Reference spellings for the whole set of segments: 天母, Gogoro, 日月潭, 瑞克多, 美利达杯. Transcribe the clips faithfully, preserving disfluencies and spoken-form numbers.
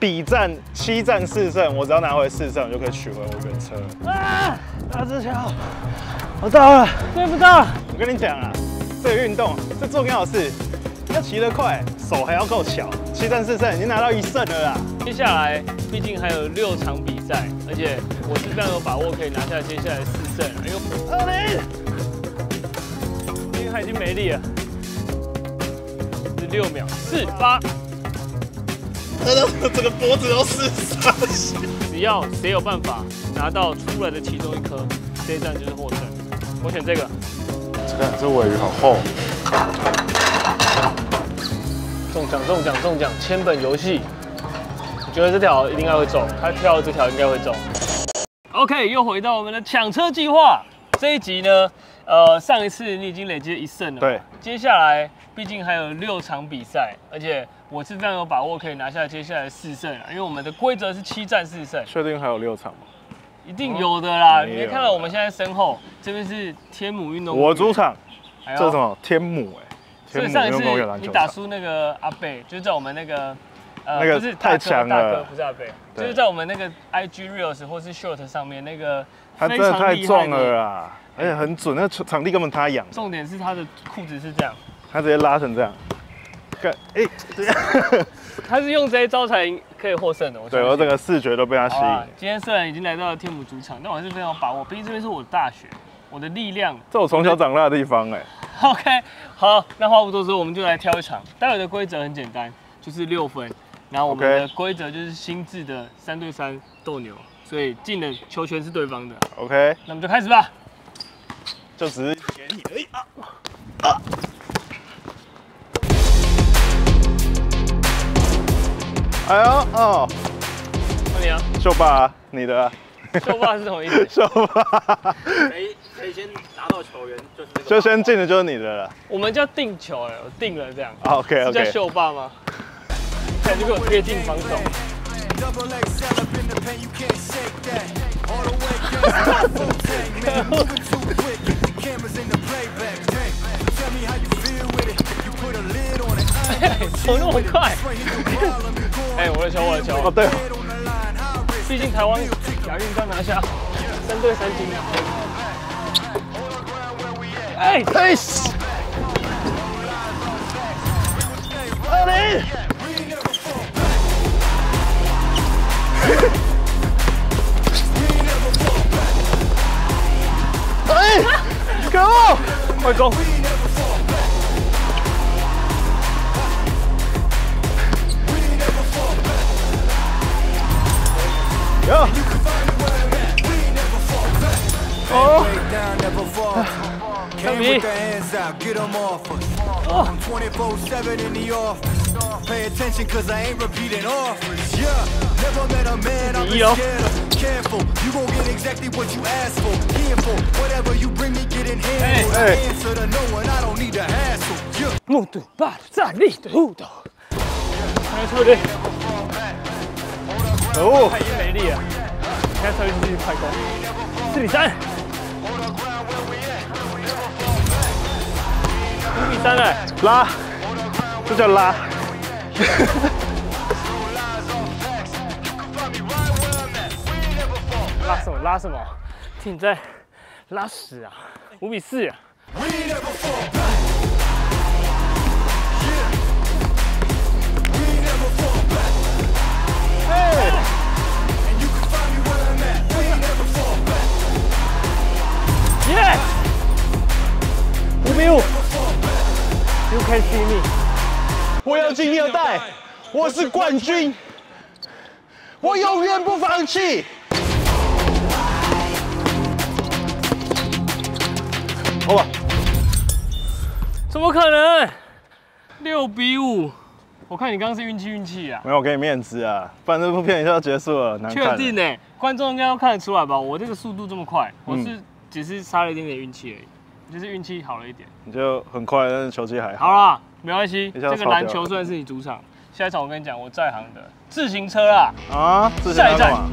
比战七战四胜，我只要拿回四胜，我就可以取回我原车了。啊！大志强，我到了，追不到。我跟你讲啊，这个运动，这做更好事，要骑得快，手还要够巧。七战四胜已经拿到一胜了啦。接下来，毕竟还有六场比赛，而且我是非常有把握可以拿下接下来四胜。哎呦，二零，因为他已经没力了。十六秒四八。 真的，我整个脖子都是伤血。只要谁有办法拿到出来的其中一颗，这一站就是获胜。我选这个。这个这尾鱼好厚。中奖中奖中奖！千本游戏，我觉得这条应该会中。他跳的这条应该会中。OK， 又回到我们的抢车计划。这一集呢，呃，上一次你已经累积了一胜了。对。接下来，毕竟还有六场比赛，而且。 我是非常有把握可以拿下接下来四胜啊，因为我们的规则是七战四胜。确定还有六场吗？一定有的啦！你看到我们现在身后这边是天母运动，我主场，这什么天母哎？所以上一次你打输那个阿贝，就是在我们那个呃，不是太强了，大哥不是阿贝，就是在我们那个 I G Reels 或是 Short 上面那个，他真的太重了啦，而且很准，那场地根本他养。重点是他的裤子是这样，他直接拉成这样。 哎，欸、他是用这一招才可以获胜的。我对我整个视觉都被他吸引、啊。今天虽然已经来到了天母主场，但我还是非常有把握，毕竟这边是我的大学，我的力量。这我从小长大的地方哎、欸。OK， 好，那话不多说，我们就来挑一场。待会的规则很简单，就是六分。然后我们的规则就是新制的三对三斗牛，所以进的球权是对方的。OK， 那我们就开始吧。就只是给你而已啊啊！ 哎呦哦，换你啊！秀霸，你的、啊。秀霸是什么意思？秀霸，谁谁先拿到球员就是这个。就先进的就是你的了。我们叫定球哎，我定了这样。OK OK。叫秀霸吗？感觉给我贴近防守。走那么快！哎，我的球，我的球！哦，对，毕竟台湾亚运刚拿下三对三金啊！哎，嘿，二零，哎，可恶，快攻！ 哦，看你，目睹吧，站立的舞蹈，没错的。 哦，太没力了！你看，他一直去快攻，四比三，五比三哎，拉，这叫拉。拉什么？拉什么？听你在拉屎啊！五比四。 Yes! Who are you? You can see me. 我要金腰带，我是冠军，我永远不放弃。好吧？怎么可能？六比五。 我看你刚刚是运气运气啊！没有，我给你面子啊，不然这部片一下就结束了，难看。确定呢、欸？观众应该都看得出来吧？我这个速度这么快，我是、嗯、只是差了一点点运气而已，就是运气好了一点。你就很快，但是球技还好。好啦，没关系。这个篮球虽然是你主场，下一场我跟你讲，我在行的自行车啦。啊，自行车干嘛？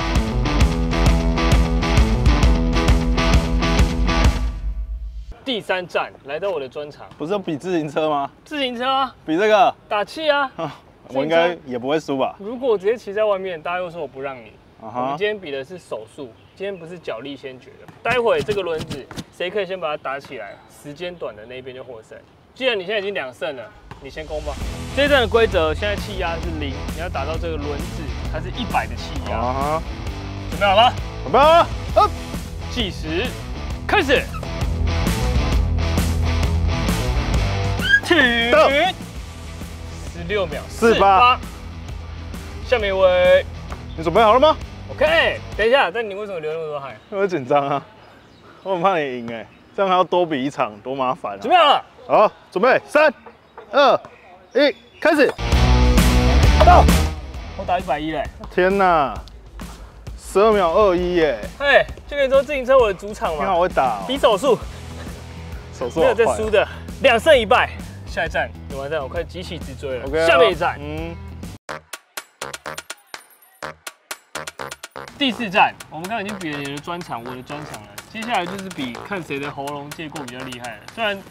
第三站来到我的专场，不是要比自行车吗？自行车啊，比这个打气啊，我应该也不会输吧？如果我直接骑在外面，大家又说我不让你。Uh huh. 我们今天比的是手速，今天不是脚力先决的。待会这个轮子谁可以先把它打起来，时间短的那边就获胜。既然你现在已经两胜了，你先攻吧。这一站的规则现在气压是零，你要打到这个轮子它是一百的气压。Uh huh. 准备好了？准备好了。Up， 计时开始。 十六秒四八，下面一位，你准备好了吗 ？OK， 等一下，但你为什么流那么多汗？因为紧张啊，我很怕你赢哎、欸，这样还要多比一场，多麻烦啊！准备好了？好，准备，三、二、一，开始。到，我打一百一嘞！天哪，十二秒二一耶！哎，就跟你说，自行车我的主场嘛，你好会打、哦，比手速，手速没有在输的。 两胜一败，下一站，完蛋，我快急起直追了。Okay, 下面一站，嗯，第四站，我们刚刚已经比了你的专场，我的专场了。接下来就是比看谁的喉咙借过比较厉害了。虽然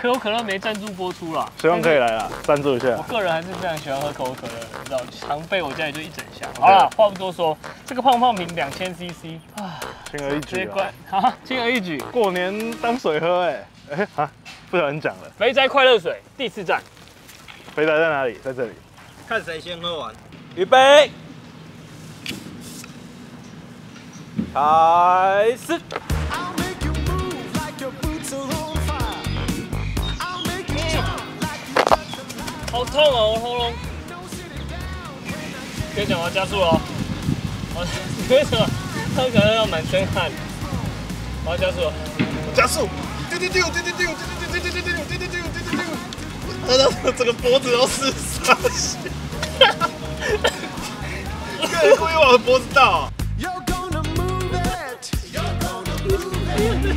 可口可乐没赞助播出啦，希望可以来啦，赞助一下。我个人还是非常喜欢喝可口可乐，你知道，常备我家里就一整箱。好了，话不多说，这个胖胖瓶两千 C C 啊，轻而易举啊，啊，轻而易举，过年当水喝哎、欸。 哎啊，不小心讲了。肥宅快乐水第四站，肥宅在哪里？在这里。看谁先喝完。预备，开始。好痛哦，我喉咙。跟你讲，我要加速了哦。我为什么喝可乐要满身汗？我要加速了。我加速。 丢丢丢丢丢丢丢丢丢丢丢丢丢丢丢！整个脖子都是沙血，哈哈！故意往我的脖子倒。等一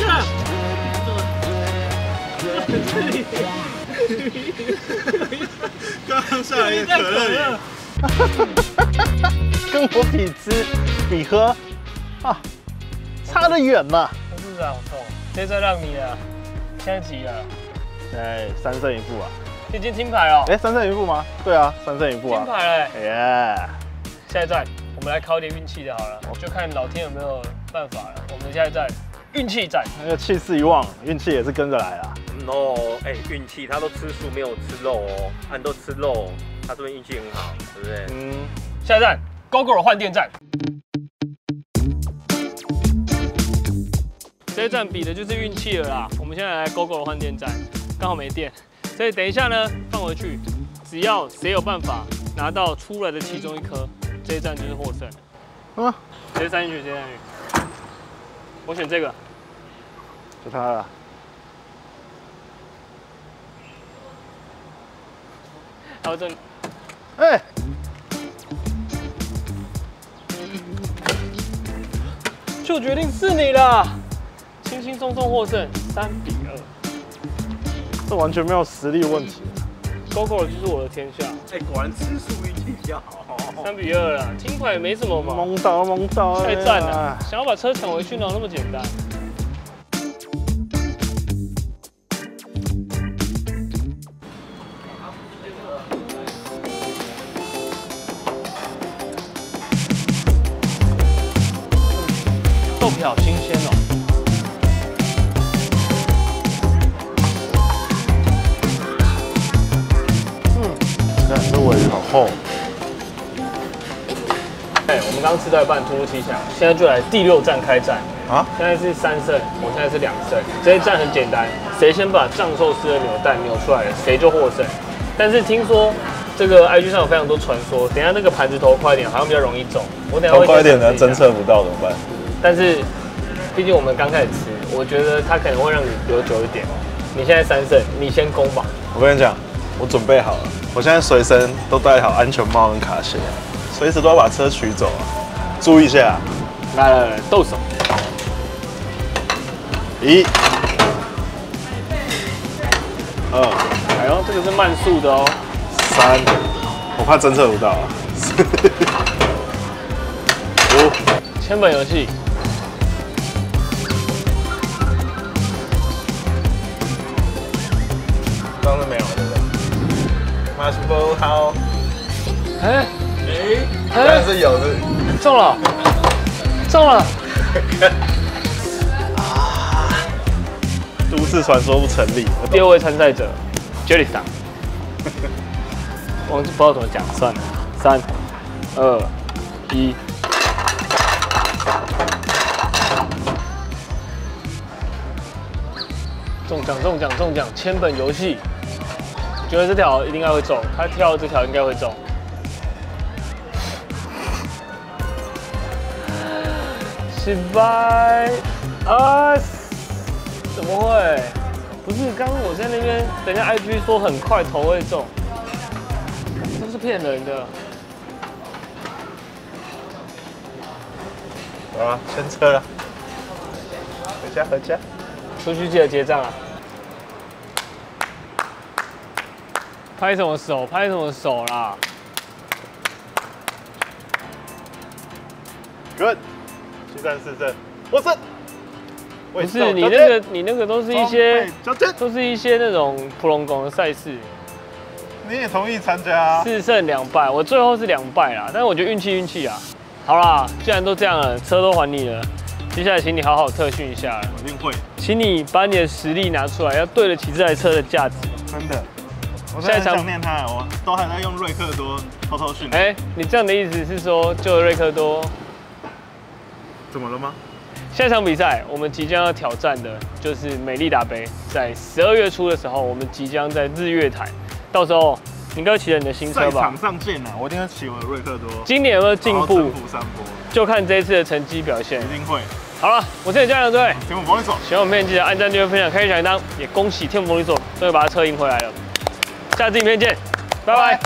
下。 刚上来一个可乐，跟我比吃比喝啊，差得远嘛。我肚子好痛，这次让你了，现在几了？哎，三胜一负啊。已经金牌了。哎，三胜一负吗？对啊，三胜一负啊。金牌嘞！耶！下一站我们来靠点运气的好了，就看老天有没有办法了。我们下一站运气站，那个气势一旺，运气也是跟着来了。 哦，哎、欸，运气，他都吃素没有吃肉哦，俺、啊、都吃肉，他这边运气很好，对不对？嗯。下一站 ，Gogoro 换电站。这一站比的就是运气了啦。我们现在来 Gogoro 换电站，刚好没电，所以等一下呢放回去，只要谁有办法拿到出来的其中一颗，这一站就是获胜了。啊，谁三局谁三局？我选这个，就他了。 好的，哎，就决定是你了，轻轻松松获胜，三比二。这完全没有实力问题，Gogoro就是我的天下。哎，果然吃素运气比较好。三比二了，金牌也没什么嘛。懵到懵到，太赞了！想要把车抢回去哪有那么简单？ 豆皮好新鲜哦！嗯，看这尾鱼好厚。哎，我们刚吃到一半，突如其来，现在就来第六站开战啊！现在是三胜，我现在是两胜。这一战很简单，谁先把藏寿司的扭蛋扭出来了，谁就获胜。但是听说这个 I G 上有非常多传说，等一下那个盘子投快一点，好像比较容易中。我等一下投快一点呢，侦测不到怎么办？ 但是，毕竟我们刚开始吃，我觉得它可能会让你留久一点。你现在三胜，你先攻吧。我跟你讲，我准备好了，我现在随身都戴好安全帽跟卡鞋，随时都要把车取走啊！注意一下。来来来，动手。一，二，哎呦，这个是慢速的哦。三，我怕侦测不到啊。四，五。千本游戏。刚才没有，对不对 ？Marshmallow How？ 哎哎，但是有的中了，中了！啊！都市传说不成立。第二位参赛者 ，Jelly 桑。忘记不知道怎么讲，算了。三、二、一。 中奖中奖中奖！千本游戏，觉得这条一定应该会中，他跳这条应该会中。失败啊！怎么会？不是，刚刚我在那边，等一下 I G 说很快头会中，这是骗人的。好了，先撤了，回家回家。 出去记得结账啊！拍什么手？拍什么手啦 ？Good， 七战四胜，我胜。不是你那个，你那个都是一些，都是一些那种普龙宫的赛事。你也同意参加啊？四胜两败，我最后是两败啦，但是我觉得运气运气啊。好啦，既然都这样了，车都还你了。 接下来，请你好好特训一下。我一定会。请你把你的实力拿出来，要对得起这台车的价值。真的，我现在想念它，我都还在用瑞克多偷偷训。哎、欸，你这样的意思是说，就瑞克多？怎么了吗？下一场比赛，我们即将要挑战的就是美利达杯，在十二月初的时候，我们即将在日月潭，到时候。 你应该骑了你的新车吧？在场上见啊！我一定要骑我的瑞克多。今年有没有进步？就看这一次的成绩表现。一定会。好了，我是你家长队。天母魔力所，喜欢我们片记得按赞、订阅、分享、开启小铃铛。也恭喜天母魔力所终于把他车赢回来了。下次影片见，拜拜。